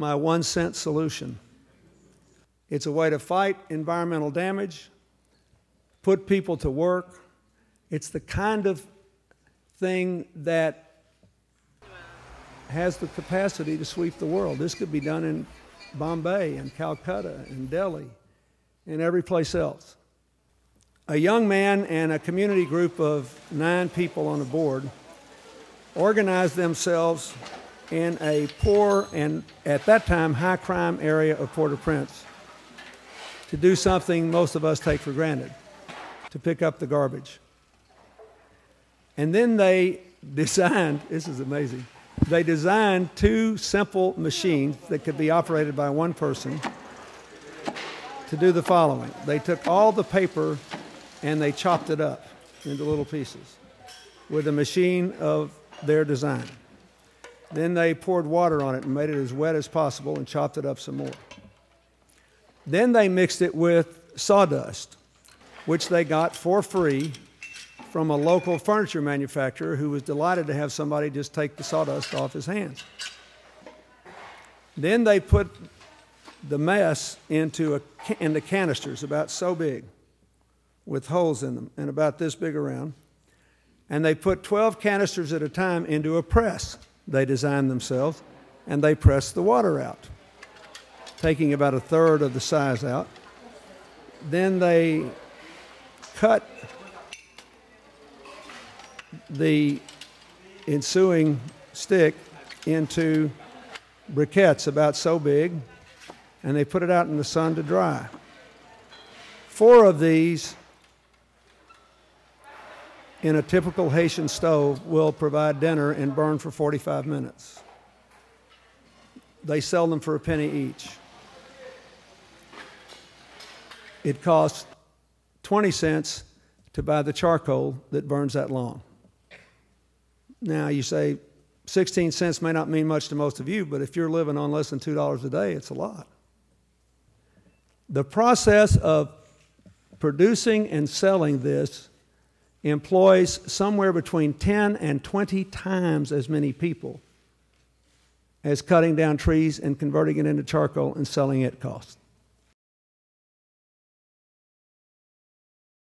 my 1-cent solution. It's a way to fight environmental damage, put people to work. It's the kind of thing that has the capacity to sweep the world. This could be done in Bombay and Calcutta and Delhi and every place else. A young man and a community group of 9 people on a board organized themselves in a poor and, at that time, high crime area of Port-au-Prince to do something most of us take for granted, to pick up the garbage. And then they designed, this is amazing, they designed 2 simple machines that could be operated by 1 person to do the following. They took all the paper and they chopped it up into little pieces with a machine of their design. Then they poured water on it and made it as wet as possible and chopped it up some more. Then they mixed it with sawdust, which they got for free from a local furniture manufacturer who was delighted to have somebody just take the sawdust off his hands. Then they put the mess into canisters about so big with holes in them and about this big around. And they put 12 canisters at a time into a press they designed themselves, and they pressed the water out, taking about 1/3 of the size out. Then they cut the ensuing stick into briquettes about so big, and they put it out in the sun to dry. 4 of these in a typical Haitian stove will provide dinner and burn for 45 minutes. They sell them for a penny each. It costs 20 cents to buy the charcoal that burns that long. Now you say 16 cents may not mean much to most of you, but if you're living on less than $2 a day, it's a lot. The process of producing and selling this employs somewhere between 10 and 20 times as many people as cutting down trees and converting it into charcoal and selling it costs.